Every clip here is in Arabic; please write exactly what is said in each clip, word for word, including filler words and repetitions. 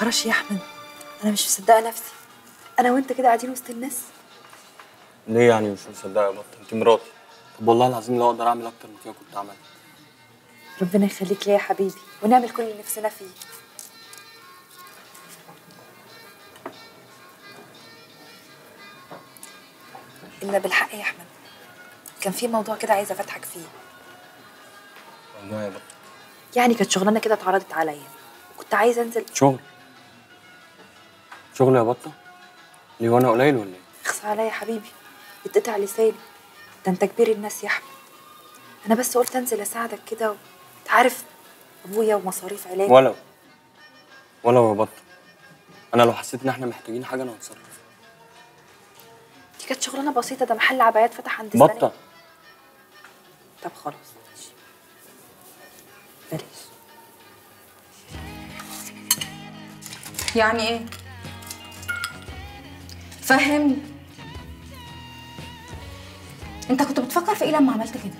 فراشي يا احمد، انا مش مصدقه نفسي. انا وانت كده قاعدين وسط الناس. ليه يعني مش مصدقه يا بطه؟ انت مراتي. طب والله العظيم لو اقدر اعمل اكتر من كده كنت عملت. ربنا يخليك ليا يا حبيبي، ونعمل كل اللي نفسنا فيه. الا بالحق يا احمد، كان في موضوع كده عايزه افتحك فيه. والله يا بطه يعني كانت شغلانه كده اتعرضت عليا، وكنت عايزه انزل. شغل شغل يا بطه؟ ليه وانا قليل ولا ايه؟ اخص عليا يا حبيبي، اتقطع لساني. ده انت كبير الناس يا احمد. انا بس قلت انزل اساعدك كده، وانت عارف ابويا ومصاريف علاجي. ولو ولو يا بطه، انا لو حسيت ان احنا محتاجين حاجه انا هتصرف. دي كانت شغلانه بسيطه، ده محل عبايات فتح عند زمان. بطه طب خلاص ماشي، بلاش. يعني ايه؟ فهمني، انت كنت بتفكر في ايه لما عملت كده؟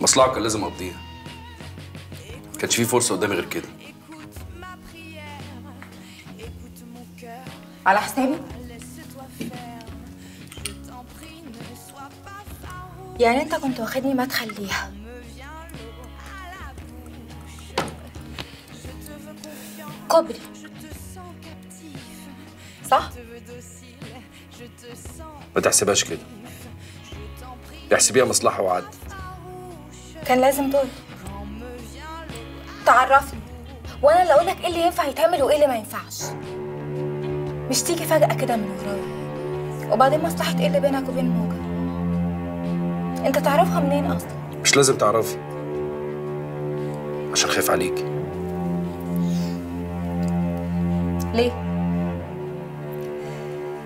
مصلحة كان لازم اقضيها، كانش في فرصة قدامي غير كده. على حسابي؟ يعني انت كنت واخدني مدخل ليها؟ كوبري صح؟ ما تحسبهاش كده، احسبيها مصلحة وعدت. كان لازم دول تعرفني، وانا اللي اقولك ايه اللي ينفع يتعمل وايه اللي ما ينفعش، مش تيجي فجأة كده من ورايا. وبعدين مصلحة ايه اللي بينك وبين موجة؟ انت تعرفها منين اصلا؟ مش لازم تعرفها، عشان خايف عليكي. ليه؟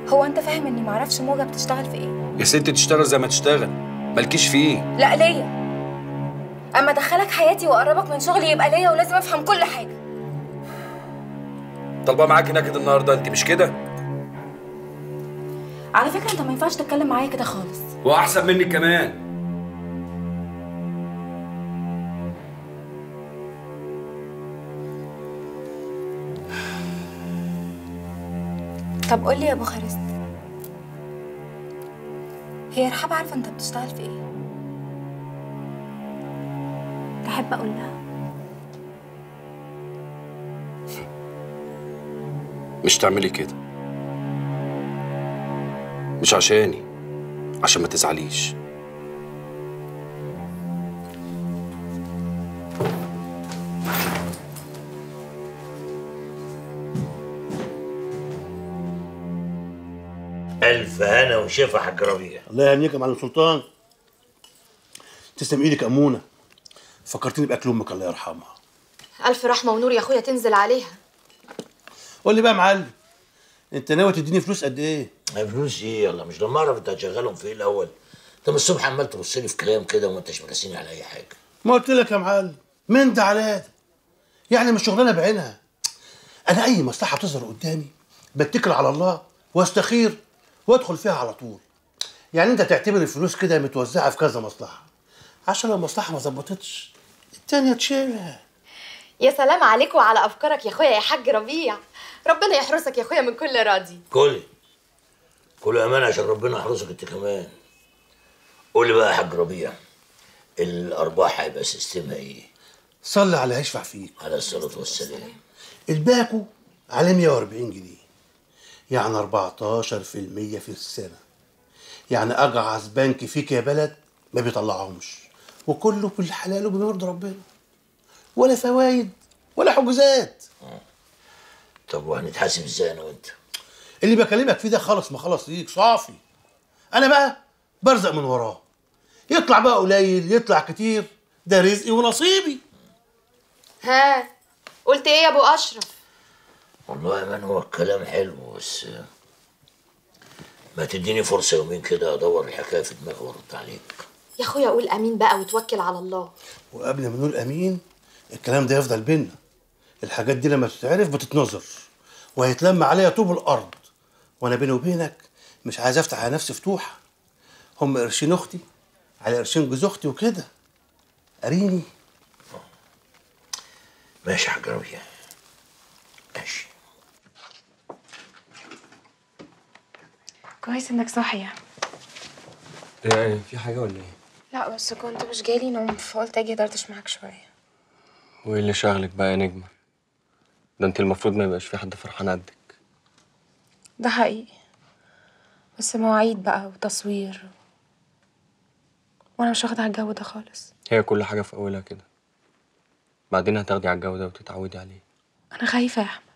هو انت فاهم اني معرفش موجه بتشتغل في ايه؟ يا ستي تشتغل زي ما تشتغل، مالكيش في ايه؟ لا ليا. اما ادخلك حياتي واقربك من شغلي يبقى ليا، ولازم افهم كل حاجه. طالبه معاكي نكد النهارده انت مش كده؟ على فكره انت ما ينفعش تتكلم معايا كده خالص. واحسن مني كمان. طب قول لي يا بوخاريست، هي رحاب عارفه انت بتشتغل في ايه؟ تحب اقول لها؟ مش تعملي كده، مش عشاني، عشان ما تزعليش. ألف هنا وشفا حاج ربيع. الله يهنيك يا معلم سلطان. تسلم ايدك أمونة، فكرتني بأكل أمك الله يرحمها. ألف رحمة ونور يا أخويا تنزل عليها. قول لي بقى يا معلم، أنت ناوي تديني فلوس قد إيه؟ فلوس إيه؟ يلا مش لما أعرف أنت هتشغلهم في إيه الأول؟ أنت من الصبح عمال تبص لي في كلام كده وما أنتش مراسيني على أي حاجة. ما قلت لك يا معلم، من ده على ده. يعني مش شغلانة بعينها. أنا أي مصلحة بتظهر قدامي بتكل على الله وأستخير وادخل فيها على طول. يعني انت تعتبر الفلوس كده متوزعه في كذا مصلحه، عشان لو مصلحه ما ظبطتش التانيه تشيلها. يا سلام عليك وعلى افكارك يا اخويا يا حاج ربيع، ربنا يحرسك يا اخويا من كل راضي. كل كل امان عشان ربنا يحرسك انت كمان. قول لي بقى يا حاج ربيع، الارباح هيبقى سيستمها ايه؟ صلي على يشفع فيك على الصلاه والسلام. الباكو على مية وأربعين جنيه، يعني أربعتاشر في المية في السنة. يعني أجعص بنك فيك يا بلد ما بيطلعهمش، وكله بالحلال وبنرضي ربنا، ولا فوايد ولا حجوزات. طب وهنتحاسب ازاي أنا وأنت؟ اللي بكلمك فيه ده خالص ما خلاص ليك صافي. أنا بقى برزق من وراه، يطلع بقى قليل يطلع كتير، ده رزقي ونصيبي. ها قلت إيه يا أبو أشرف؟ والله يا مان هو الكلام حلو، بس ما تديني فرصه يومين كده ادور الحكايه في دماغي وارد عليك. يا اخويا قول امين بقى وتوكل على الله. وقبل ما نقول امين الكلام ده يفضل بينا. الحاجات دي لما تتعرف بتتنظر، وهيتلم عليا طوب الارض. وانا بيني وبينك مش عايز افتح على نفسي فتوحه. هم قرشين اختي على قرشين جوز اختي وكده. قاريني؟ ماشي يا حجراوية ماشي. كويس انك صاحية. يعني في حاجة ولا ايه؟ لا بس كنت مش جالي نوم فقلت اجي دردش معاك شوية. وايه اللي شاغلك بقى يا نجمة؟ ده انت المفروض ما يبقاش في حد فرحان قدك. ده حقيقي بس مواعيد بقى وتصوير وانا مش واخدة على الجو ده خالص. هي كل حاجة في أولها كده، بعدين هتاخدي على الجو ده وتتعودي عليه. أنا خايفة يا أحمد،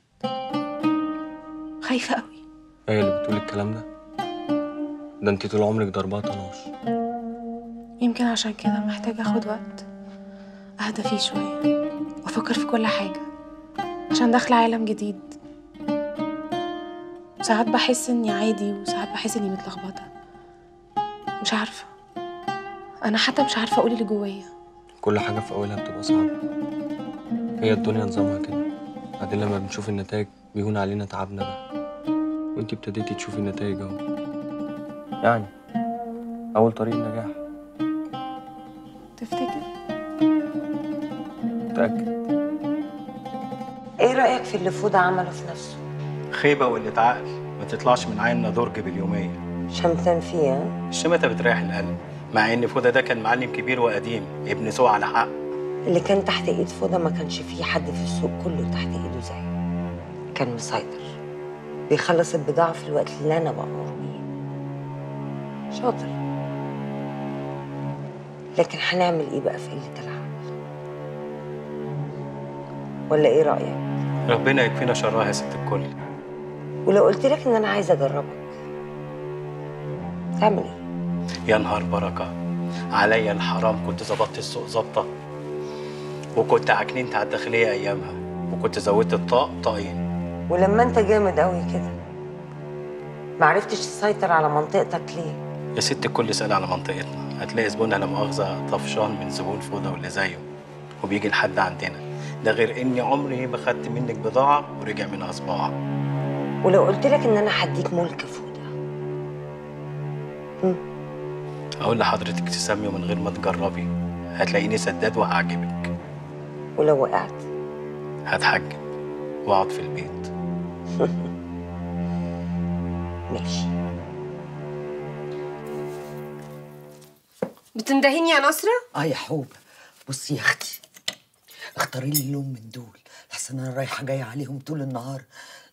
خايفة أوي. هي اللي بتقول الكلام ده؟ ده أنت طول عمرك ضربها طناش. يمكن عشان كده محتاجة أخد وقت أهدى فيه شوية وأفكر في كل حاجة، عشان داخلة عالم جديد. ساعات بحس إني عادي وساعات بحس إني متلخبطة، مش عارفة. أنا حتى مش عارفة أقول اللي جوايا. كل حاجة في أولها بتبقى صعبة، هي الدنيا نظامها كده. بعدين لما بنشوف النتائج بيهون علينا تعبنا ده، وأنتي ابتديتي تشوفي النتائج أهو. يعني أول طريق النجاح. تفتكر؟ متأكد. إيه رأيك في اللي فودة عمله في نفسه؟ خيبة واللي اتعقل ما تطلعش من عيننا درج باليومية. شمتان فيها؟ الشمتة بتريح القلب. مع ان فودة ده كان معلم كبير وقديم، ابن سوق على حق. اللي كان تحت ايد فودة ما كانش فيه حد في السوق كله تحت ايده زيه. كان مسيطر، بيخلص البضاعة في الوقت اللي انا بأمر بيه. شاطر. لكن هنعمل ايه بقى في قلة العقل؟ ولا ايه رأيك؟ ربنا يكفينا شرها يا ست الكل. ولو قلت لك ان انا عايزة اجربك تعمل ايه؟ يا نهار بركه عليا الحرام، كنت ظبطت السوق ظابطه وكنت عاكننت على الداخليه ايامها، وكنت زودت الطاق طاقين. ولما انت جامد قوي كده ما عرفتش تسيطر على منطقتك ليه؟ يا ست الكل اسال على منطقتنا، هتلاقي زبونها لا مؤاخذه طفشان من زبون فوضى واللي زيه وبيجي لحد عندنا. ده غير اني عمري ما خدت منك بضاعه ورجع منها صباع. ولو قلت لك ان انا هديك ملك فوضى اقول لحضرتك تسمي ومن غير ما تجربي هتلاقيني سداد وهعجبك. ولو وقعت هتحجب واقعد في البيت. ماشي. بتندهيني يا نصرة؟ اه يا حوب. بصي يا اختي، اختاري لي لون من دول لحسن انا رايحه جايه عليهم طول النهار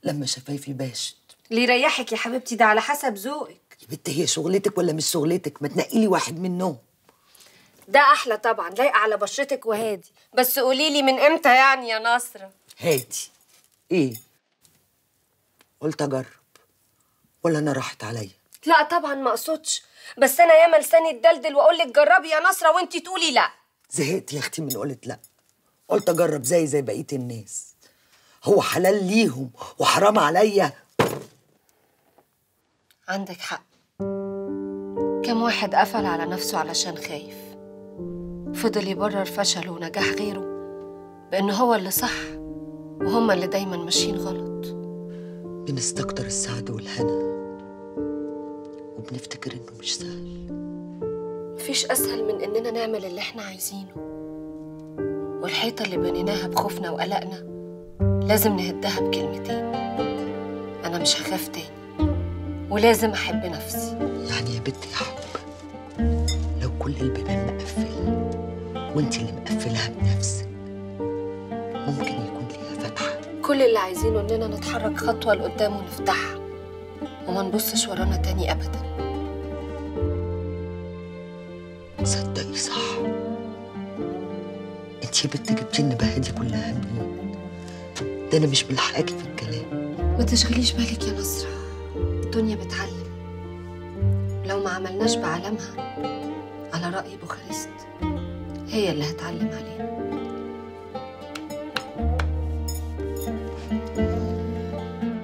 لما شفايفي باشت. اللي يريحك يا حبيبتي، ده على حسب ذوقك يا بت. هي شغلتك ولا مش شغلتك؟ ما تنقي لي واحد منهم. ده احلى طبعا، لايقه على بشرتك وهادي. بس قولي لي من امتى يعني يا نصرة؟ هادي ايه؟ قلت اجرب ولا انا راحت عليا؟ لا طبعا ما اقصدش، بس انا ياما لساني اتدلدل واقول لك جربي يا نصرة وانتي تقولي لا. زهقت يا اختي من قلت لا. قلت اجرب زي زي بقيه الناس. هو حلال ليهم وحرام عليا؟ عندك حق، كم واحد قفل على نفسه علشان خايف، فضل يبرر فشله ونجاح غيره بأن هو اللي صح وهم اللي دايما ماشيين غلط. بنستكتر السعد والهنا وبنفتكر إنه مش سهل. مفيش أسهل من إننا نعمل اللي إحنا عايزينه، والحيطة اللي بنيناها بخوفنا وقلقنا لازم نهدها بكلمتين. أنا مش هخاف تاني ولازم أحب نفسي. يعني يا بنتي يا حب، لو كل البيبان مقفلة وانت اللي مقفلها بنفسك ممكن يكون ليها فتحة. كل اللي عايزينه إننا نتحرك خطوة لقدام ونفتحها وما نبصش ورانا تاني أبدا. تصدقي صح، انت يا بنت جبتي النباهة دي كلها منين؟ ده أنا مش بلحقاكي في الكلام. ما تشغليش بالك يا نصرة، الدنيا بتعلم، لو ما عملناش بعلمها على رأي بوخاريست هي اللي هتعلم علينا.